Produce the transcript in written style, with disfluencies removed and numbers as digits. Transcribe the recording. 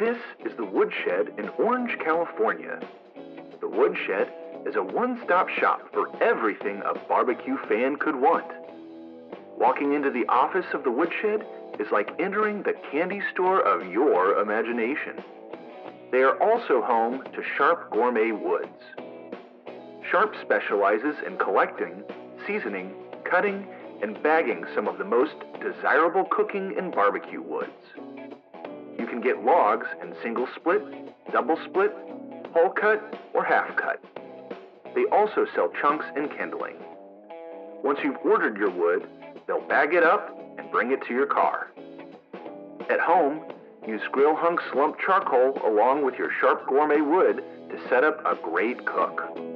This is The Woodshed in Orange, California. The Woodshed is a one-stop shop for everything a barbecue fan could want. Walking into the office of The Woodshed is like entering the candy store of your imagination. They are also home to Sharpe Gourmet Woods. Sharpe specializes in collecting, seasoning, cutting, and bagging some of the most desirable cooking and barbecue woods. You can get logs in single split, double split, whole cut, or half cut. They also sell chunks and kindling. Once you've ordered your wood, they'll bag it up and bring it to your car. At home, use Grill Hunx lump charcoal along with your Sharpe Gourmet Wood to set up a great cook.